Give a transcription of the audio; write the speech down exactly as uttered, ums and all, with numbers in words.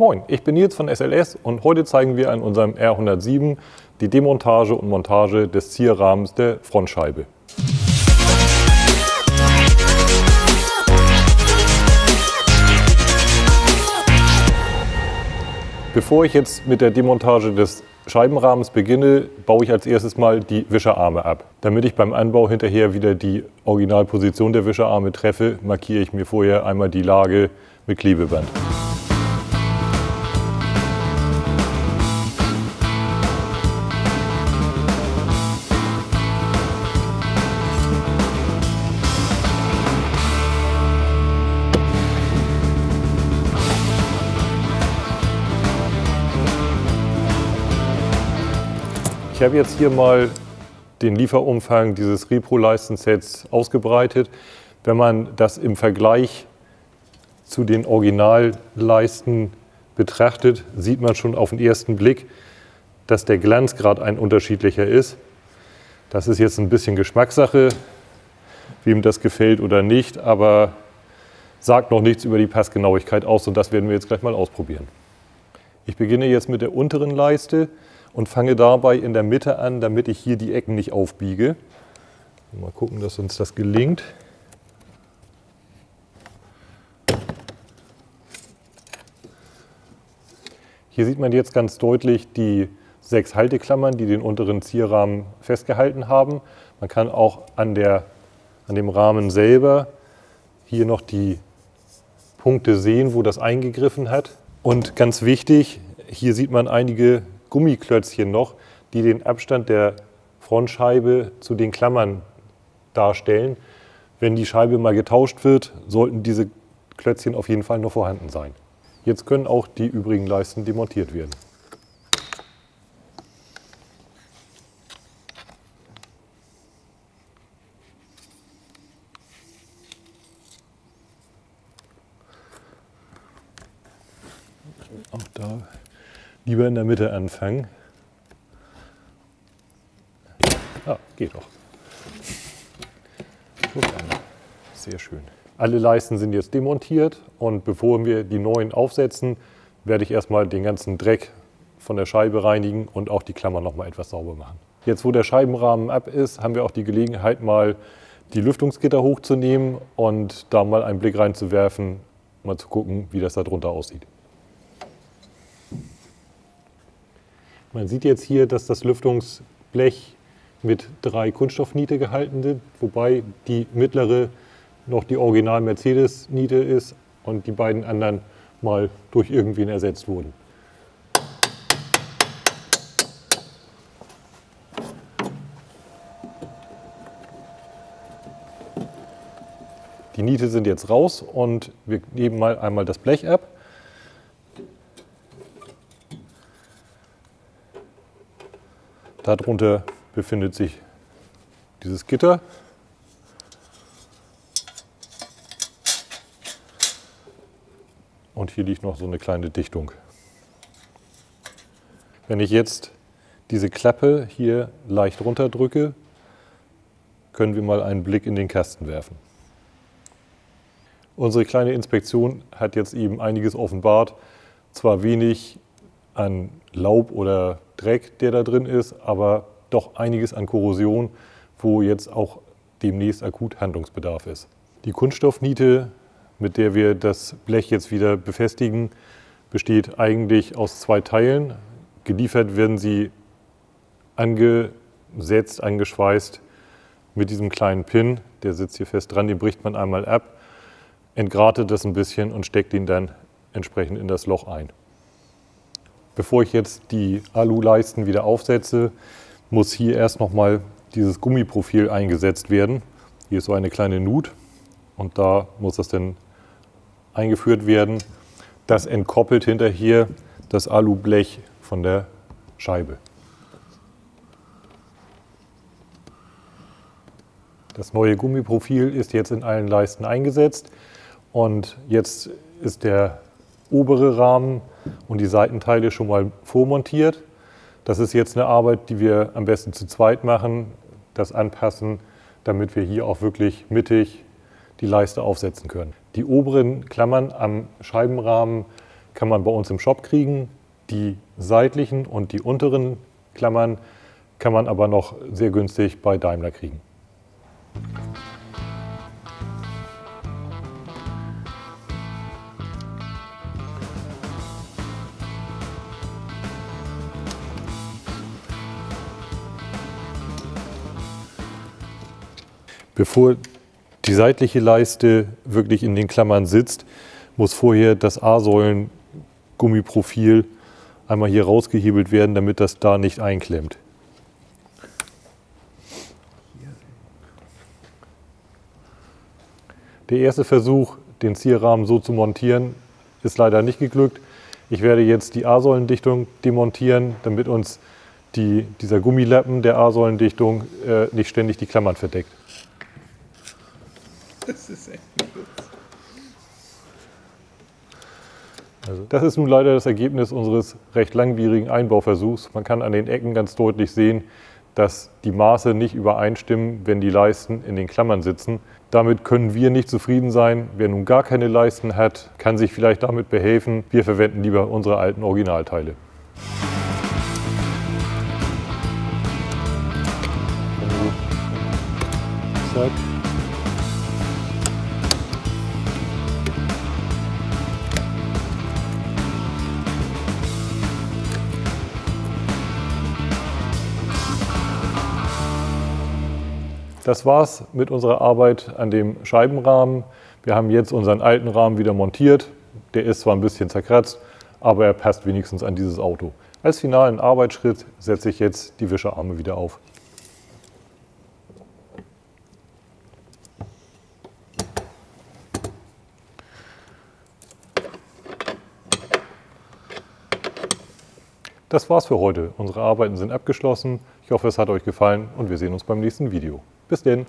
Moin, ich bin Nils von S L S und heute zeigen wir an unserem R hundertsieben die Demontage und Montage des Zierrahmens der Frontscheibe. Bevor ich jetzt mit der Demontage des Scheibenrahmens beginne, baue ich als erstes mal die Wischerarme ab. Damit ich beim Anbau hinterher wieder die Originalposition der Wischerarme treffe, markiere ich mir vorher einmal die Lage mit Klebeband. Ich habe jetzt hier mal den Lieferumfang dieses Repro-Leistensets ausgebreitet. Wenn man das im Vergleich zu den Originalleisten betrachtet, sieht man schon auf den ersten Blick, dass der Glanzgrad ein unterschiedlicher ist. Das ist jetzt ein bisschen Geschmackssache, wem das gefällt oder nicht, aber sagt noch nichts über die Passgenauigkeit aus und das werden wir jetzt gleich mal ausprobieren. Ich beginne jetzt mit der unteren Leiste und fange dabei in der Mitte an, damit ich hier die Ecken nicht aufbiege. Mal gucken, dass uns das gelingt. Hier sieht man jetzt ganz deutlich die sechs Halteklammern, die den unteren Zierrahmen festgehalten haben. Man kann auch an, der, an dem Rahmen selber hier noch die Punkte sehen, wo das eingegriffen hat. Und ganz wichtig, hier sieht man einige Gummiklötzchen noch, die den Abstand der Frontscheibe zu den Klammern darstellen. Wenn die Scheibe mal getauscht wird, sollten diese Klötzchen auf jeden Fall noch vorhanden sein. Jetzt können auch die übrigen Leisten demontiert werden. Auch da lieber in der Mitte anfangen. Ah, geht doch. Sehr schön. Alle Leisten sind jetzt demontiert und bevor wir die neuen aufsetzen, werde ich erstmal den ganzen Dreck von der Scheibe reinigen und auch die Klammern noch mal etwas sauber machen. Jetzt, wo der Scheibenrahmen ab ist, haben wir auch die Gelegenheit, mal die Lüftungsgitter hochzunehmen und da mal einen Blick reinzuwerfen, mal zu gucken, wie das da drunter aussieht. Man sieht jetzt hier, dass das Lüftungsblech mit drei Kunststoffniete gehalten sind, wobei die mittlere noch die original Mercedes-Niete ist und die beiden anderen mal durch irgendwen ersetzt wurden. Die Niete sind jetzt raus und wir nehmen mal einmal das Blech ab. Darunter befindet sich dieses Gitter. Und hier liegt noch so eine kleine Dichtung. Wenn ich jetzt diese Klappe hier leicht runterdrücke, können wir mal einen Blick in den Kasten werfen. Unsere kleine Inspektion hat jetzt eben einiges offenbart. Zwar wenig an Laub oder Dreck, der da drin ist, aber doch einiges an Korrosion, wo jetzt auch demnächst akut Handlungsbedarf ist. Die Kunststoffniete, mit der wir das Blech jetzt wieder befestigen, besteht eigentlich aus zwei Teilen. Geliefert werden sie angesetzt, angeschweißt mit diesem kleinen Pin. Der sitzt hier fest dran, den bricht man einmal ab, entgratet das ein bisschen und steckt ihn dann entsprechend in das Loch ein. Bevor ich jetzt die Aluleisten wieder aufsetze, muss hier erst nochmal dieses Gummiprofil eingesetzt werden. Hier ist so eine kleine Nut und da muss das dann eingeführt werden. Das entkoppelt hinterher das Alublech von der Scheibe. Das neue Gummiprofil ist jetzt in allen Leisten eingesetzt und jetzt ist der obere Rahmen und die Seitenteile schon mal vormontiert. Das ist jetzt eine Arbeit, die wir am besten zu zweit machen, das anpassen, damit wir hier auch wirklich mittig die Leiste aufsetzen können. Die oberen Klammern am Scheibenrahmen kann man bei uns im Shop kriegen. Die seitlichen und die unteren Klammern kann man aber noch sehr günstig bei Daimler kriegen. Bevor die seitliche Leiste wirklich in den Klammern sitzt, muss vorher das A-Säulen-Gummiprofil einmal hier rausgehebelt werden, damit das da nicht einklemmt. Der erste Versuch, den Zierrahmen so zu montieren, ist leider nicht geglückt. Ich werde jetzt die A-Säulendichtung demontieren, damit uns die, dieser Gummilappen der A-Säulendichtung äh, nicht ständig die Klammern verdeckt. Das ist echt also, das ist nun leider das Ergebnis unseres recht langwierigen Einbauversuchs. Man kann an den Ecken ganz deutlich sehen, dass die Maße nicht übereinstimmen, wenn die Leisten in den Klammern sitzen. Damit können wir nicht zufrieden sein. Wer nun gar keine Leisten hat, kann sich vielleicht damit behelfen. Wir verwenden lieber unsere alten Originalteile. Zack. Das war's mit unserer Arbeit an dem Scheibenrahmen. Wir haben jetzt unseren alten Rahmen wieder montiert. Der ist zwar ein bisschen zerkratzt, aber er passt wenigstens an dieses Auto. Als finalen Arbeitsschritt setze ich jetzt die Wischerarme wieder auf. Das war's für heute. Unsere Arbeiten sind abgeschlossen. Ich hoffe, es hat euch gefallen und wir sehen uns beim nächsten Video. Bis denn!